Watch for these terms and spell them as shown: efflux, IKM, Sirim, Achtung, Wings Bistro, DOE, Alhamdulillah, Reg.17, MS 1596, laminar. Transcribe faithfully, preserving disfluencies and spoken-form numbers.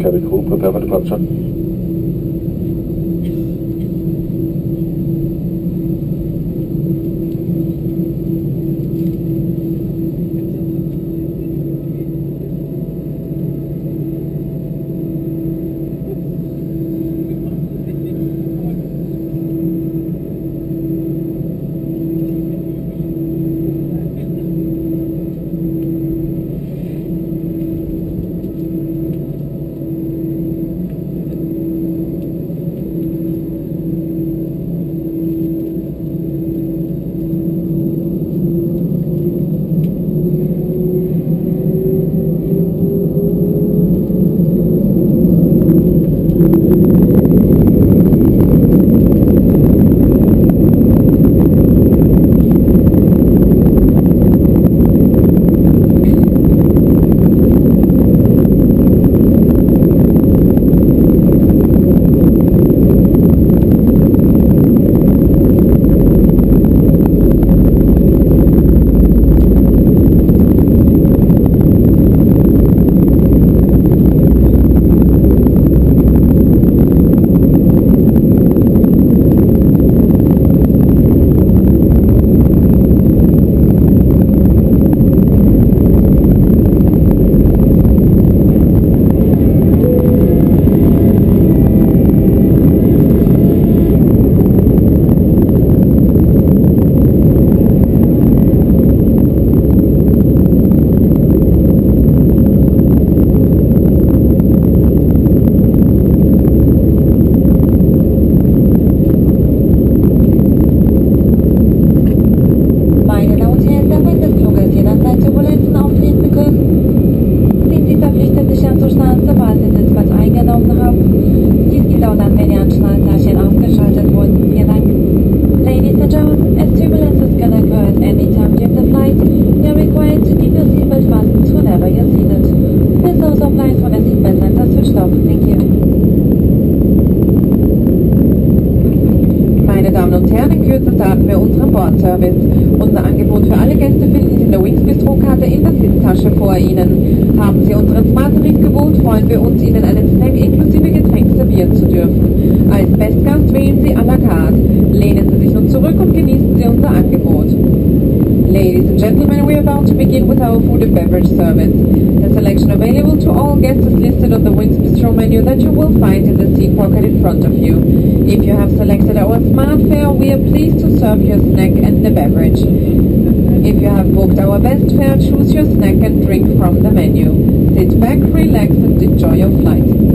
Cabin crew, prepare for departure. Service. Unser Angebot für alle Gäste finden Sie in der Wings Bistro-Karte in der Sitztasche vor Ihnen. Haben Sie unseren Smarttarif gewohnt, freuen wir uns, Ihnen einen Snack inklusive Getränk servieren zu dürfen. Als Bestgast wählen Sie à la carte. Lehnen Sie sich nun zurück und genießen Sie unser Angebot. Ladies and gentlemen, we are about to begin with our food and beverage service. The selection available to all guests is listed on the Wings Bistro menu that you will find in the seat pocket in front of you. If you have selected our smart fare, we are pleased to serve your snack and the beverage. If you have booked our best fare, choose your snack and drink from the menu. Sit back, relax and enjoy your flight.